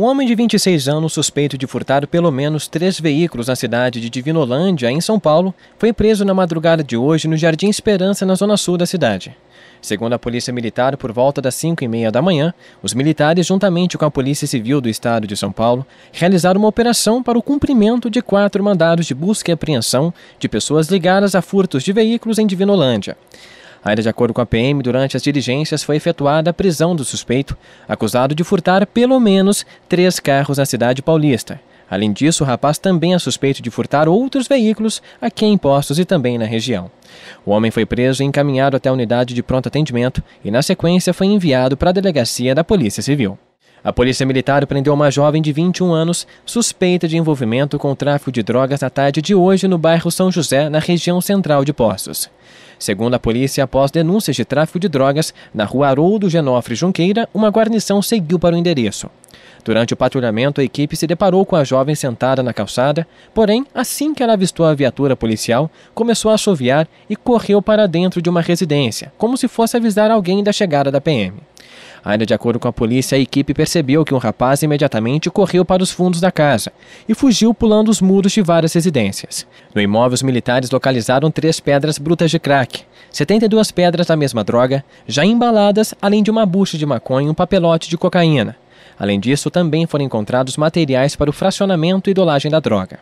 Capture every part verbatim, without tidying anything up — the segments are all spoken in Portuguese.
Um homem de vinte e seis anos, suspeito de furtar pelo menos três veículos na cidade de Divinolândia, em São Paulo, foi preso na madrugada de hoje no Jardim Esperança, na zona sul da cidade. Segundo a Polícia Militar, por volta das cinco e meia da manhã, os militares, juntamente com a Polícia Civil do Estado de São Paulo, realizaram uma operação para o cumprimento de quatro mandados de busca e apreensão de pessoas ligadas a furtos de veículos em Divinolândia. Ainda de acordo com a P M, durante as diligências foi efetuada a prisão do suspeito, acusado de furtar pelo menos três carros na cidade paulista. Além disso, o rapaz também é suspeito de furtar outros veículos aqui em postos e também na região. O homem foi preso e encaminhado até a unidade de pronto atendimento e, na sequência, foi enviado para a delegacia da Polícia Civil. A Polícia Militar prendeu uma jovem de vinte e um anos, suspeita de envolvimento com o tráfico de drogas na tarde de hoje no bairro São José, na região central de Poços. Segundo a polícia, após denúncias de tráfico de drogas na rua Aroldo Genofre Junqueira, uma guarnição seguiu para o endereço. Durante o patrulhamento, a equipe se deparou com a jovem sentada na calçada, porém, assim que ela avistou a viatura policial, começou a assoviar e correu para dentro de uma residência, como se fosse avisar alguém da chegada da P M. Ainda de acordo com a polícia, a equipe percebeu que um rapaz imediatamente correu para os fundos da casa e fugiu pulando os muros de várias residências. No imóvel, os militares localizaram três pedras brutas de crack, setenta e duas pedras da mesma droga, já embaladas, além de uma bucha de maconha e um papelote de cocaína. Além disso, também foram encontrados materiais para o fracionamento e dolagem da droga.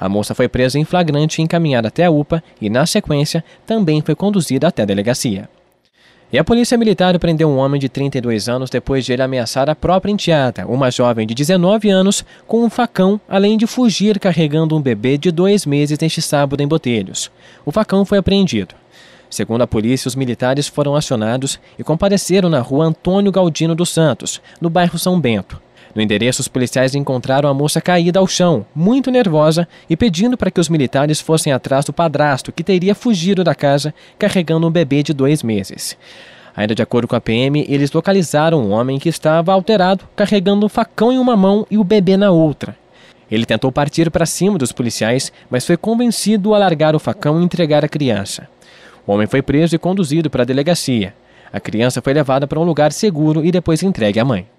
A moça foi presa em flagrante e encaminhada até a U P A e, na sequência, também foi conduzida até a delegacia. E a Polícia Militar prendeu um homem de trinta e dois anos depois de ele ameaçar a própria enteada, uma jovem de dezenove anos, com um facão, além de fugir carregando um bebê de dois meses neste sábado em Botelhos. O facão foi apreendido. Segundo a polícia, os militares foram acionados e compareceram na rua Antônio Galdino dos Santos, no bairro São Bento. No endereço, os policiais encontraram a moça caída ao chão, muito nervosa, e pedindo para que os militares fossem atrás do padrasto, que teria fugido da casa carregando um bebê de dois meses. Ainda de acordo com a P M, eles localizaram um homem que estava alterado, carregando um facão em uma mão e o bebê na outra. Ele tentou partir para cima dos policiais, mas foi convencido a largar o facão e entregar a criança. O homem foi preso e conduzido para a delegacia. A criança foi levada para um lugar seguro e depois entregue à mãe.